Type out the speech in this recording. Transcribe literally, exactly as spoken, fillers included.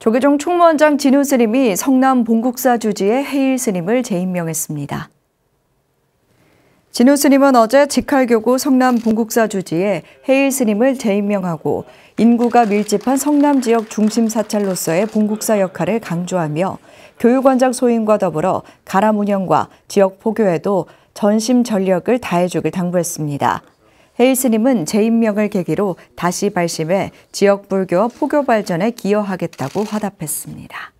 조계종 총무원장 진우 스님이 성남 봉국사 주지의 해일 스님을 재임명했습니다. 진우 스님은 어제 직할교구 성남 봉국사 주지에 해일 스님을 재임명하고 인구가 밀집한 성남 지역 중심 사찰로서의 봉국사 역할을 강조하며 교육원장 소임과 더불어 가람 운영과 지역 포교에도 전심 전력을 다해주길 당부했습니다. 해일 스님은 재임명을 계기로 다시 발심해 지역 불교와 포교 발전에 기여하겠다고 화답했습니다.